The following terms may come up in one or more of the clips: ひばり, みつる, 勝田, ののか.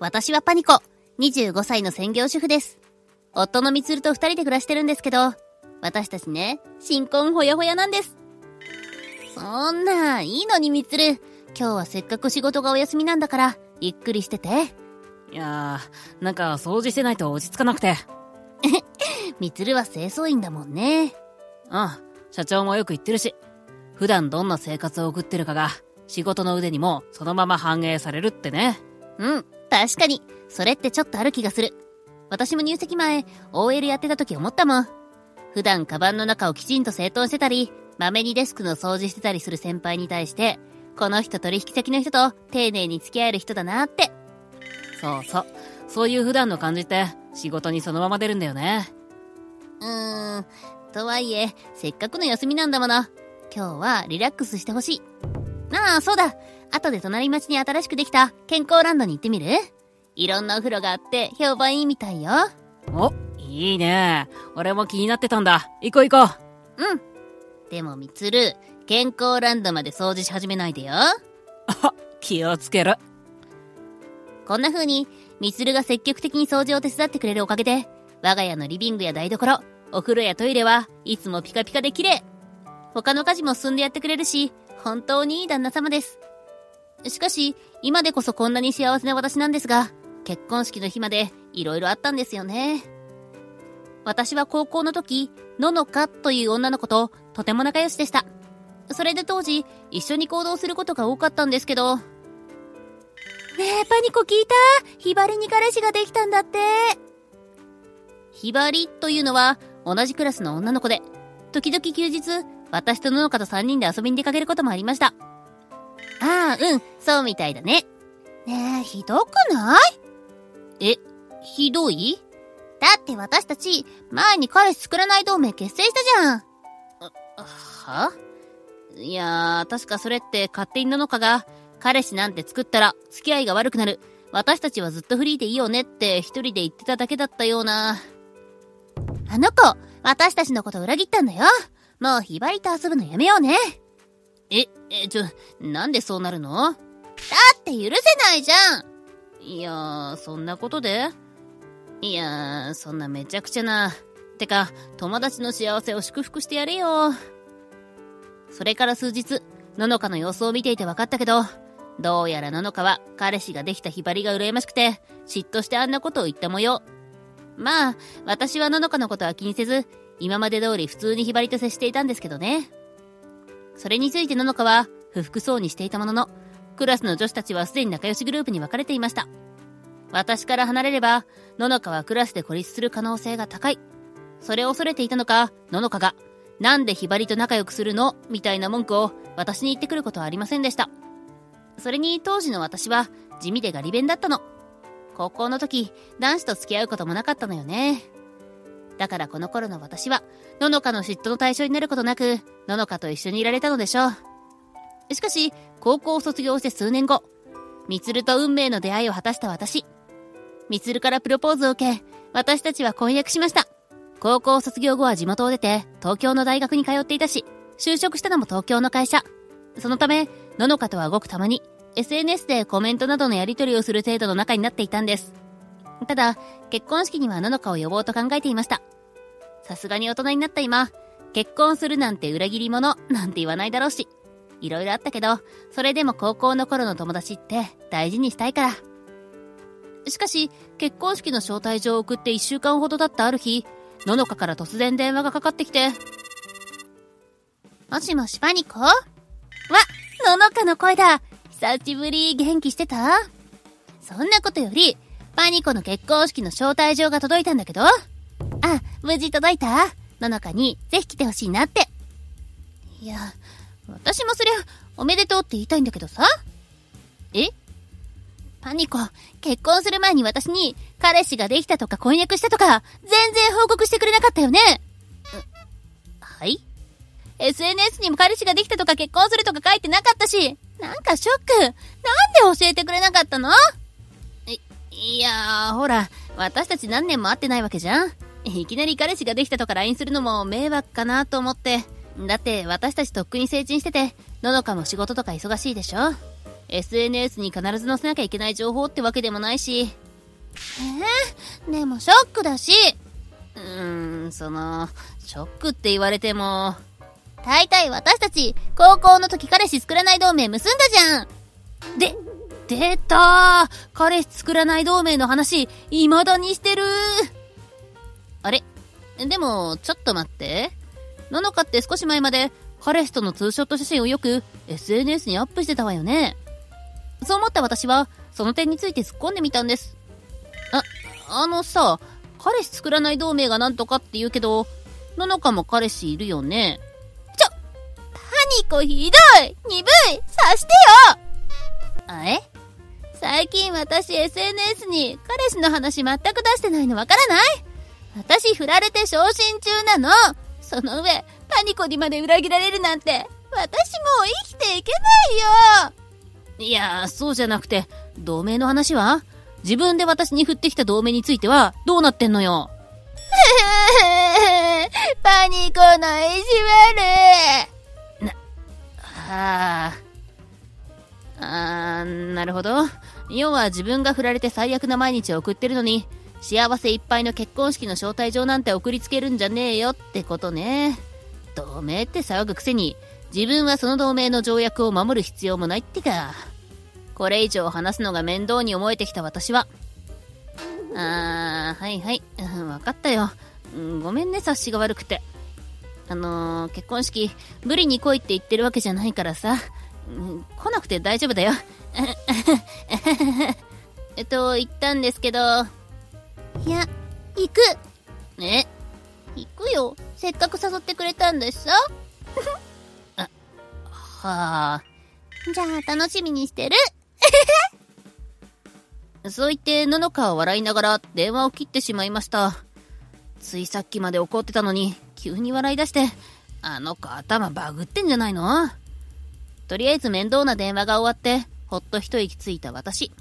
私はパニコ、25歳の専業主婦です。夫のみつると2人で暮らしてるんですけど、私たちね、新婚ほやほやなんです。そんな、いいのにみつる。今日はせっかく仕事がお休みなんだから、ゆっくりしてて。いやー、なんか掃除してないと落ち着かなくて。みつるは清掃員だもんね。うん、社長もよく言ってるし。普段どんな生活を送ってるかが、仕事の腕にもそのまま反映されるってね。うん、確かに。それってちょっとある気がする。私も入籍前、OL やってた時思ったもん。普段カバンの中をきちんと整頓してたり、まめにデスクの掃除してたりする先輩に対して、この人取引先の人と丁寧に付き合える人だなって。そうそう。そういう普段の感じって、仕事にそのまま出るんだよね。とはいえ、せっかくの休みなんだもの。今日はリラックスしてほしい。ああ、そうだ。後で隣町に新しくできた健康ランドに行ってみる？いろんなお風呂があって評判いいみたいよ。お、いいね。俺も気になってたんだ。行こう行こう。うん。でもみつる、健康ランドまで掃除し始めないでよ。気をつける。こんな風に、みつるが積極的に掃除を手伝ってくれるおかげで、我が家のリビングや台所、お風呂やトイレはいつもピカピカで綺麗。他の家事も進んでやってくれるし、本当にいい旦那様です。しかし、今でこそこんなに幸せな私なんですが、結婚式の日までいろいろあったんですよね。私は高校の時、ののかという女の子ととても仲良しでした。それで当時、一緒に行動することが多かったんですけど。ねえ、パニコ聞いた？ひばりに彼氏ができたんだって。ひばりというのは同じクラスの女の子で、時々休日、私とののかと3人で遊びに出かけることもありました。ああ、うん、そうみたいだね。ねえ、ひどくない？え、ひどい？だって私たち、前に彼氏作らない同盟結成したじゃん。はいやー、確かそれって勝手にののかが、彼氏なんて作ったら付き合いが悪くなる。私たちはずっとフリーでいいよねって一人で言ってただけだったような。あの子、私たちのこと裏切ったんだよ。もうひばりと遊ぶのやめようね。なんでそうなるの？だって許せないじゃん。いやー、そんなことで？いやー、そんなめちゃくちゃな。てか、友達の幸せを祝福してやれよ。それから数日、ののかの様子を見ていて分かったけど、どうやらののかは彼氏ができたひばりが羨ましくて、嫉妬してあんなことを言った模様。まあ、私はののかのことは気にせず、今まで通り普通にひばりと接していたんですけどね。それについてののかは不服そうにしていたものの、クラスの女子たちはすでに仲良しグループに分かれていました。私から離れれば、ののかはクラスで孤立する可能性が高い。それを恐れていたのか、ののかが、なんでひばりと仲良くするの？みたいな文句を私に言ってくることはありませんでした。それに当時の私は地味でガリ弁だったの。高校の時、男子と付き合うこともなかったのよね。だからこの頃の私は、ののかの嫉妬の対象になることなく、ののかと一緒にいられたのでしょう。しかし、高校を卒業して数年後、みつると運命の出会いを果たした私。みつるからプロポーズを受け、私たちは婚約しました。高校卒業後は地元を出て、東京の大学に通っていたし、就職したのも東京の会社。そのため、ののかとはごくたまに、SNS でコメントなどのやり取りをする程度の仲になっていたんです。ただ、結婚式にはののかを呼ぼうと考えていました。さすがに大人になった今、結婚するなんて裏切り者なんて言わないだろうし、いろいろあったけど、それでも高校の頃の友達って大事にしたいから。しかし、結婚式の招待状を送って1週間ほど経ったある日、ののかから突然電話がかかってきて、もしもしパニコ？わ、ののかの声だ。久しぶり、元気してた？そんなことより、パニコの結婚式の招待状が届いたんだけど。あ、無事届いた？ののかにぜひ来てほしいなって。いや、私もそりゃおめでとうって言いたいんだけどさ。え？パニコ、結婚する前に私に彼氏ができたとか婚約したとか全然報告してくれなかったよね。はい？ SNS にも彼氏ができたとか結婚するとか書いてなかったし、なんかショック。なんで教えてくれなかったの？いやー、ほら、私たち何年も会ってないわけじゃん。いきなり彼氏ができたとか LINE するのも迷惑かなと思って。だって私たちとっくに成人してて、ののかも仕事とか忙しいでしょ。SNS に必ず載せなきゃいけない情報ってわけでもないし。でもショックだし。ショックって言われても。大体私たち、高校の時彼氏作らない同盟結んだじゃん。出たー。彼氏作らない同盟の話、未だにしてるー。あれ？でも、ちょっと待って。ののかって少し前まで、彼氏とのツーショット写真をよく SNS にアップしてたわよね。そう思った私は、その点について突っ込んでみたんです。あのさ、彼氏作らない同盟がなんとかって言うけど、ののかも彼氏いるよね。タニコひどい！鈍い！察してよ！あれ？最近私 SNS に彼氏の話全く出してないのわからない？私振られて昇進中なの。その上、タニコにまで裏切られるなんて、私もう生きていけないよ。いや、そうじゃなくて、同盟の話は？自分で私に振ってきた同盟については、どうなってんのよ。パニコの意地悪。なるほど。要は自分が振られて最悪な毎日を送ってるのに、幸せいっぱいの結婚式の招待状なんて送りつけるんじゃねえよってことね。同盟って騒ぐくせに、自分はその同盟の条約を守る必要もないってか。これ以上話すのが面倒に思えてきた私は。はい。わかったよ。ごめんね、察しが悪くて。結婚式、無理に来いって言ってるわけじゃないからさ。来なくて大丈夫だよ。言ったんですけど。いや、行く。え？行くよ。せっかく誘ってくれたんだしさ。じゃあ、楽しみにしてる。そう言って、ののかは笑いながら電話を切ってしまいました。ついさっきまで怒ってたのに、急に笑い出して、あの子頭バグってんじゃないの？とりあえず面倒な電話が終わって、ほっと一息ついた私。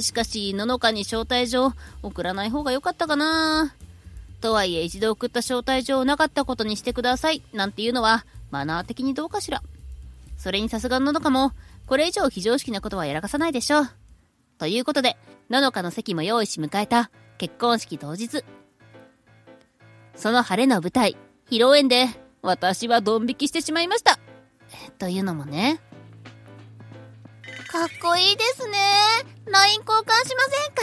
しかし、ののかに招待状、送らない方が良かったかな。とはいえ、一度送った招待状をなかったことにしてください、なんていうのは、マナー的にどうかしら。それにさすがののかも、これ以上非常識なことはやらかさないでしょう。ということで、ののかの席も用意し迎えた結婚式当日。その晴れの舞台、披露宴で私はドン引きしてしまいました。というのもね。かっこいいですね。LINE 交換しませんか？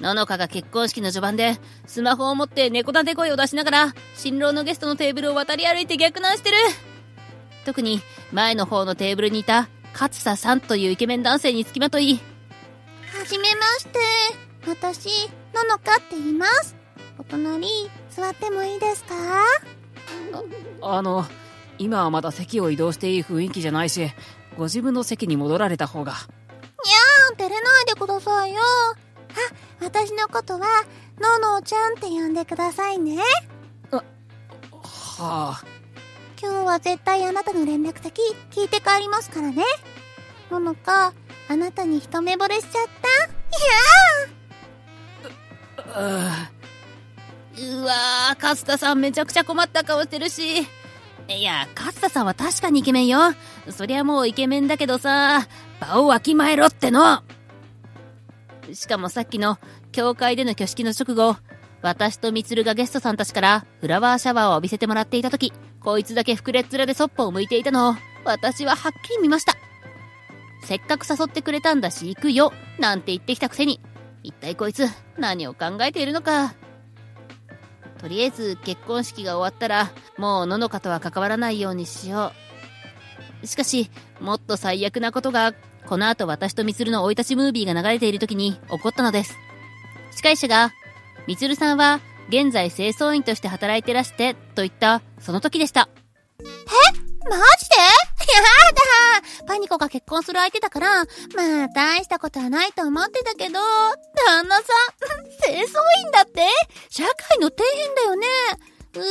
ののかが結婚式の序盤でスマホを持って猫だて声を出しながら新郎のゲストのテーブルを渡り歩いて逆ナンしてる。特に前の方のテーブルにいた勝佐さんというイケメン男性につきまとい、はじめまして、私ののかって言います。お隣座ってもいいですか？今はまだ席を移動していい雰囲気じゃないし、ご自分の席に戻られた方が。いやー、照れないでくださいよ。私のことはののちゃんって呼んでくださいね。今日は絶対あなたの連絡先聞いて帰りますからね。ののか、あなたに一目惚れしちゃった。いやー、うわー、勝田さんめちゃくちゃ困った顔してるし。いや、勝田さんは確かにイケメンよ。そりゃもうイケメンだけどさ、場をわきまえろっての。しかもさっきの教会での挙式の直後、私とみつるがゲストさんたちからフラワーシャワーを浴びせてもらっていたとき、こいつだけ膨れっ面でそっぽを向いていたのを、私ははっきり見ました。せっかく誘ってくれたんだし行くよ、なんて言ってきたくせに、一体こいつ、何を考えているのか。とりあえず、結婚式が終わったら、もうののかとは関わらないようにしよう。しかし、もっと最悪なことが、この後私とみつるの生い立ちムービーが流れている時に起こったのです。司会者が、みつるさんは、現在清掃員として働いてらして、と言った、その時でした。え？マジで？やだ！パニコが結婚する相手だから、まあ大したことはないと思ってたけど、旦那さん、清掃員だって？社会の底辺だよね。うーわ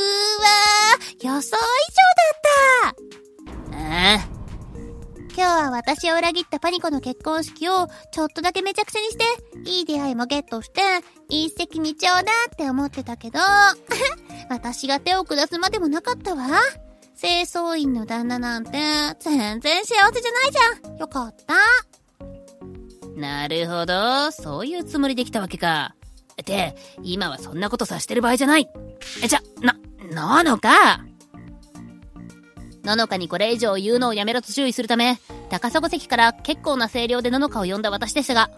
ー、予想以上だった。今日は私を裏切ったパニコの結婚式をちょっとだけめちゃくちゃにして、いい出会いもゲットして、一石二鳥だって思ってたけど、私が手を下すまでもなかったわ。清掃員の旦那なんて全然幸せじゃないじゃん。よかった。なるほど、そういうつもりで来たわけか。って、今はそんなことさしてる場合じゃない。じゃ、ののか。ののかにこれ以上言うのをやめろと注意するため、高砂席から結構な声量でののかを呼んだ私でしたが、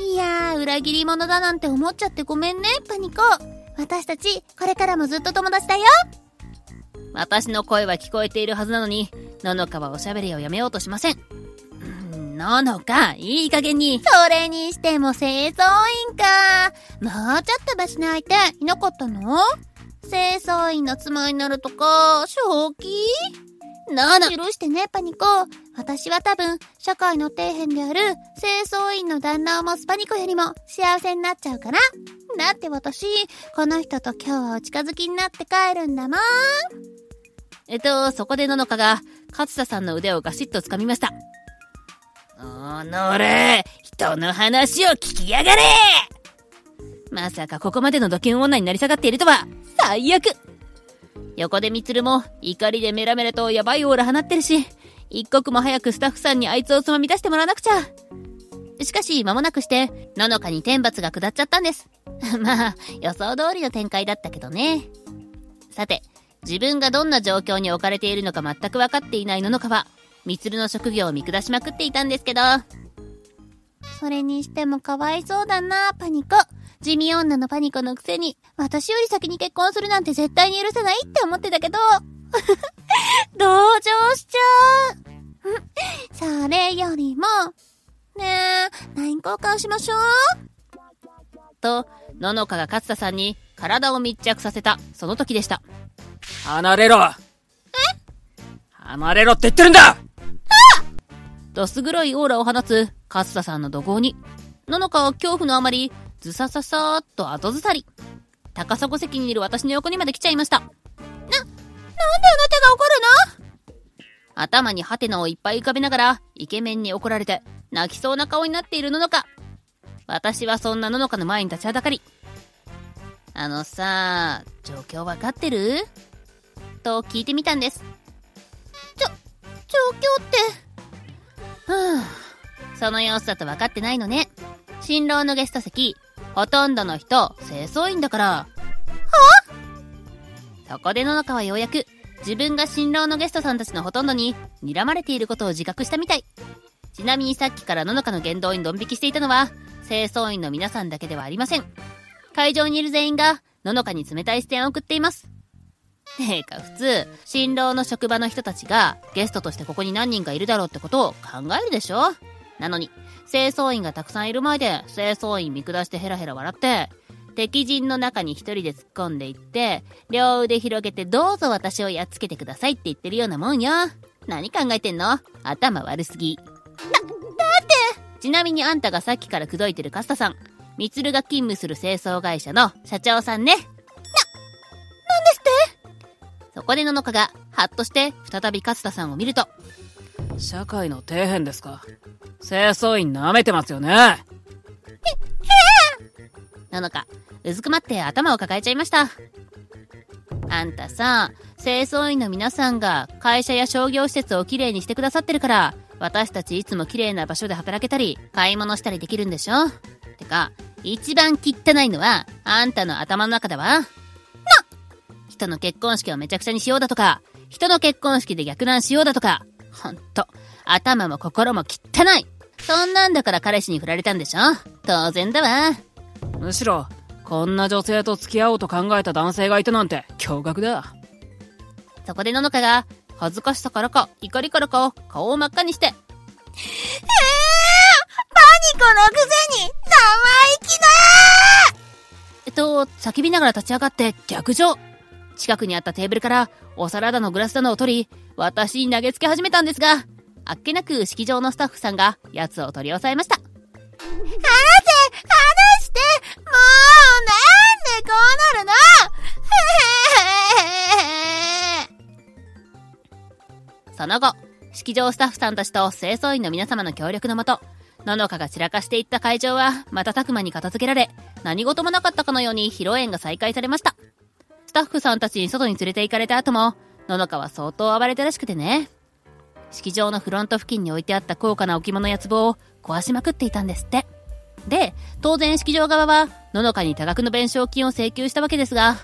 いやー、裏切り者だなんて思っちゃってごめんね、パニコ。私たち、これからもずっと友達だよ。私の声は聞こえているはずなのに、ののかはおしゃべりをやめようとしません。ののか、いい加減に。それにしても清掃員か。もうちょっと場所ないていなかったの？清掃員の妻になるとか、正気？許してね、パニコ。私は多分、社会の底辺である清掃員の旦那を持つパニコよりも幸せになっちゃうから。だって私、この人と今日はお近づきになって帰るんだもん。そこでののかが、勝田さんの腕をガシッと掴みました。おのれ、人の話を聞きやがれ。まさかここまでのドキュン女になり下がっているとは、最悪。横でみつるも怒りでメラメラとヤバいオーラ放ってるし、一刻も早くスタッフさんにあいつをつまみ出してもらわなくちゃ。しかし間もなくして、ののかに天罰が下っちゃったんです。まあ、予想通りの展開だったけどね。さて、自分がどんな状況に置かれているのか全く分かっていないののかは、みつるの職業を見下しまくっていたんですけど。それにしてもかわいそうだな、パニコ。地味女のパニコのくせに、私より先に結婚するなんて絶対に許せないって思ってたけど、同情しちゃう。それよりも、ねえ、LINE交換しましょう。と、ののかが勝田さんに体を密着させた、その時でした。離れろ。え？離れろって言ってるんだ！どす黒いオーラを放つ勝田さんの怒号に、ののかは恐怖のあまり、ずさささーっと後ずさり。高砂席にいる私の横にまで来ちゃいました。なんであなたが怒るの？頭にハテナをいっぱい浮かべながら、イケメンに怒られて、泣きそうな顔になっているののか。私はそんなののかの前に立ちはだかり、あのさ、状況わかってる？と聞いてみたんです。状況って、その様子だと分かってないのね。新郎のゲスト席、ほとんどの人清掃員だから。はあ？そこでののかはようやく自分が新郎のゲストさんたちのほとんどに睨まれていることを自覚したみたい。ちなみにさっきからののかの言動にドン引きしていたのは清掃員の皆さんだけではありません。会場にいる全員がののかに冷たい視線を送っています。てか普通、新郎の職場の人たちがゲストとしてここに何人かいるだろうってことを考えるでしょ。なのに、清掃員がたくさんいる前で清掃員見下してヘラヘラ笑って、敵陣の中に一人で突っ込んでいって、両腕広げてどうぞ私をやっつけてくださいって言ってるようなもんよ。何考えてんの？頭悪すぎ。だってちなみにあんたがさっきから口説いてるカスタさん、みつるが勤務する清掃会社の社長さんね。そこでののかが、はっとして、再び勝田さんを見ると。社会の底辺ですか。清掃員舐めてますよね。ののか、うずくまって頭を抱えちゃいました。あんたさ、清掃員の皆さんが会社や商業施設をきれいにしてくださってるから、私たちいつもきれいな場所で働けたり、買い物したりできるんでしょ。てか、一番汚いのは、あんたの頭の中だわ。人の結婚式をめちゃくちゃにしようだとか、人の結婚式で逆ナンしようだとか、ほんと頭も心も汚い。そんなんだから彼氏に振られたんでしょ。当然だわ。むしろこんな女性と付き合おうと考えた男性がいたなんて驚愕だ。そこでののかが恥ずかしさからか怒りからか顔を真っ赤にして、パニコのくせに生意気だーと叫びながら立ち上がって逆上。近くにあったテーブルからお皿だのグラスだのを取り、私に投げつけ始めたんですが、あっけなく式場のスタッフさんが奴を取り押さえました。離してもうなんでこうなるの。その後、式場スタッフさんたちと清掃員の皆様の協力のもと、ののかが散らかしていった会場は瞬く間に片付けられ、何事もなかったかのように披露宴が再開されました。スタッフさんたちに外に連れて行かれた後も、ののかは相当暴れたらしくてね。式場のフロント付近に置いてあった高価な置物や壺を壊しまくっていたんですって。で、当然式場側はののかに多額の弁償金を請求したわけですが、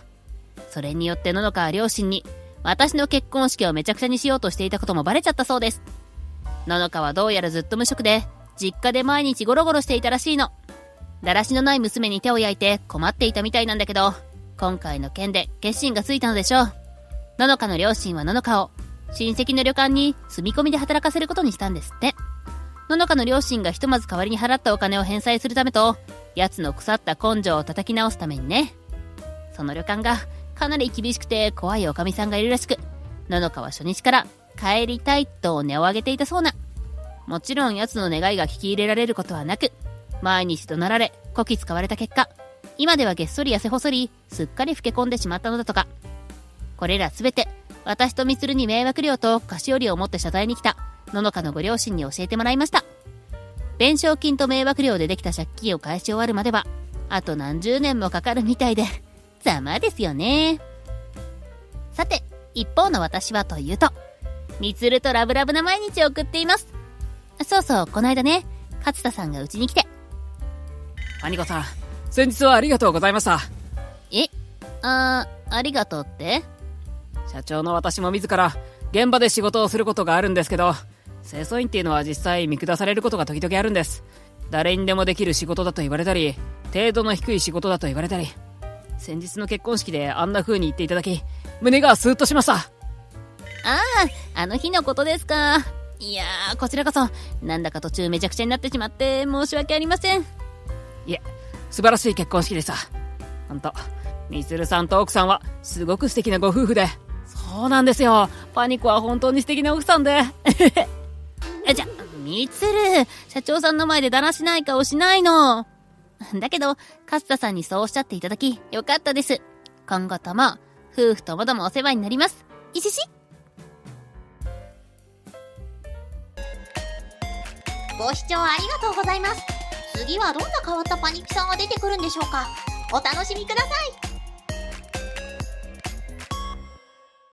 それによってののかは両親に私の結婚式をめちゃくちゃにしようとしていたこともバレちゃったそうです。ののかはどうやらずっと無職で、実家で毎日ゴロゴロしていたらしいの。だらしのない娘に手を焼いて困っていたみたいなんだけど、今回の件で決心がついたのでしょう。ののかの両親はののかを親戚の旅館に住み込みで働かせることにしたんですって。ののかの両親がひとまず代わりに払ったお金を返済するためと、奴の腐った根性を叩き直すためにね。その旅館がかなり厳しくて怖いおかみさんがいるらしく、ののかは初日から帰りたいと音を上げていたそうな。もちろん奴の願いが聞き入れられることはなく、毎日怒鳴られ、こき使われた結果、今ではげっそり痩せ細り、すっかり老け込んでしまったのだとか。これらすべて、私とみつるに迷惑料と菓子折りを持って謝罪に来た、ののかのご両親に教えてもらいました。弁償金と迷惑料でできた借金を返し終わるまでは、あと何十年もかかるみたいで、ざまですよね。さて、一方の私はというと、みつるとラブラブな毎日を送っています。そうそう、この間ね、勝田さんがうちに来て。アニコさん、先日はありがとうございました。ありがとうって?社長の私も自ら、現場で仕事をすることがあるんですけど、清掃員っていうのは実際見下されることが時々あるんです。誰にでもできる仕事だと言われたり、程度の低い仕事だと言われたり、先日の結婚式であんな風に言っていただき、胸がスーッとしました。あの日のことですか。いやー、こちらこそ、なんだか途中めちゃくちゃになってしまって申し訳ありません。いえ、素晴らしい結婚式でした。ほんと、みつるさんと奥さんはすごく素敵なご夫婦で、そうなんですよ、パニコは本当に素敵な奥さんで。じゃ、みつる、社長さんの前でだらしない顔しないの。だけど、勝田さんにそうおっしゃっていただき、よかったです。今後とも、夫婦ともどもお世話になります。いしし。ご視聴ありがとうございます。次はどんな変わったパニキさんが出てくるんでしょうか。お楽しみください。